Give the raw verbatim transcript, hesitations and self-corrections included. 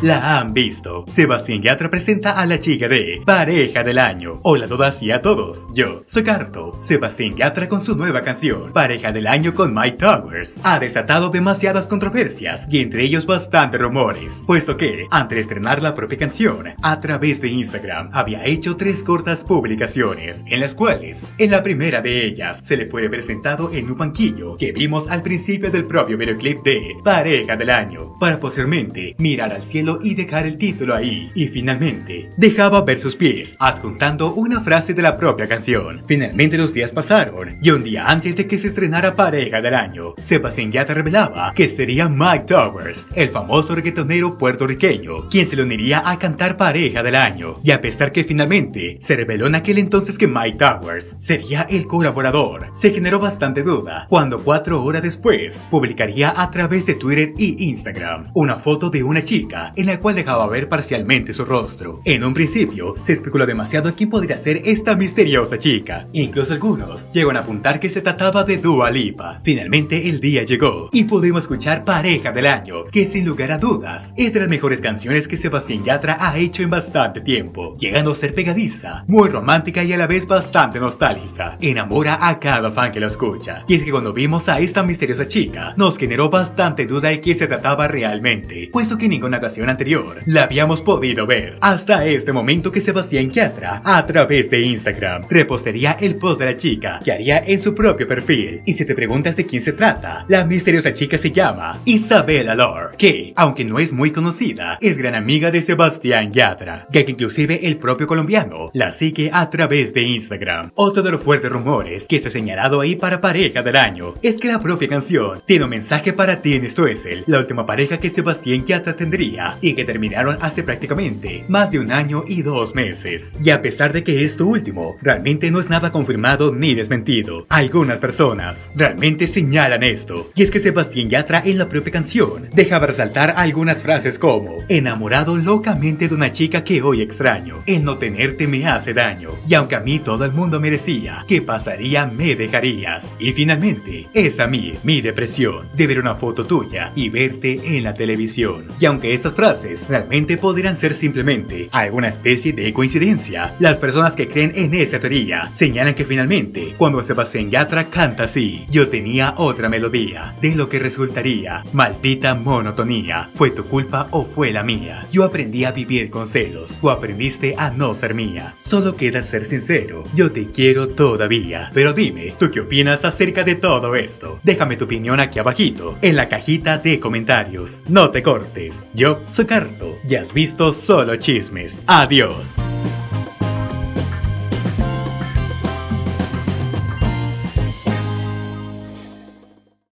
la han visto. Sebastián Yatra presenta a la chica de Pareja del Año. Hola a todas y a todos, yo soy Carto. Sebastián Yatra con su nueva canción, Pareja del Año con Mike Towers, ha desatado demasiadas controversias y entre ellos bastantes rumores, puesto que, antes de estrenar la propia canción, a través de Instagram había hecho tres cortas publicaciones, en las cuales, en la primera de ellas, se le fue presentado en un banquillo que vimos al principio del propio videoclip de Pareja del Año, para posteriormente mirar al cielo y dejar el título ahí, y finalmente dejaba ver sus pies, adjuntando una frase de la propia canción. Finalmente los días pasaron, y un día antes de que se estrenara Pareja del Año, Sebastián Yatra revelaba que sería Mike Towers, el famoso reggaetonero puertorriqueño, quien se le uniría a cantar Pareja del Año, y a pesar que finalmente se reveló en aquel entonces que Mike Towers sería el colaborador, se generó bastante duda cuando cuatro horas después publicaría a través de Twitter y Instagram una foto de una chica en la cual dejaba ver parcialmente su rostro. En un principio se especuló demasiado quién podría ser esta misteriosa chica, incluso algunos llegan a apuntar que se trataba de Dua Lipa. Finalmente el día llegó y pudimos escuchar Pareja del Año, que sin lugar a dudas es de las mejores canciones que Sebastián Yatra ha hecho en bastante tiempo, llegando a ser pegadiza, muy romántica y a la vez bastante nostálgica. Enamora a cada fan que lo escucha, y es que cuando vimos a esta misteriosa chica nos generó bastante duda de qué se trataba realmente, puesto que en ninguna ocasión anterior la habíamos podido ver, hasta este momento que Sebastián Yatra a través de Instagram repostería el post de la chica que haría en su propio perfil. Y si te preguntas de quién se trata, la misteriosa chica se llama Isabella Lor, que aunque no es muy conocida, es gran amiga de Sebastián Yatra, ya que inclusive el propio colombiano la sigue a través de Instagram. Otro de los fuertes rumores que se ha señalado ahí para Pareja del Año es que la propia canción tiene un mensaje para ti en esto es el, la última pareja que Sebastián Yatra tendría y que terminaron hace prácticamente más de un año y dos meses. Y a pesar de que esto último realmente no es nada confirmado ni desmentido, algunas personas realmente señalan esto, y es que Sebastián Yatra en la propia canción dejaba resaltar algunas frases como enamorado locamente de una chica que hoy extraño, el no tenerte me hace daño, y aunque a mí todo el mundo merecía, ¿qué pasaría? Me dejarías. Y finalmente es a mí mi depresión de ver una foto tuya y verte en la televisión. Y aunque estas frases realmente podrían ser simplemente alguna especie de coincidencia, las personas que creen en esta teoría señalan que finalmente cuando Sebastián Yatra canta así, yo tenía otra melodía, de lo que resultaría maldita monotonía, fue tu culpa o fue la mía, yo aprendí a vivir con celos, o aprendiste a no ser mía, solo queda ser sincero, yo te quiero todavía, pero dime, ¿tú qué opinas acerca de todo esto? Déjame tu opinión aquí abajito, en la cajita de comentarios, no te cortes, yo soy Carto, ya has visto Solo Chismes, adiós.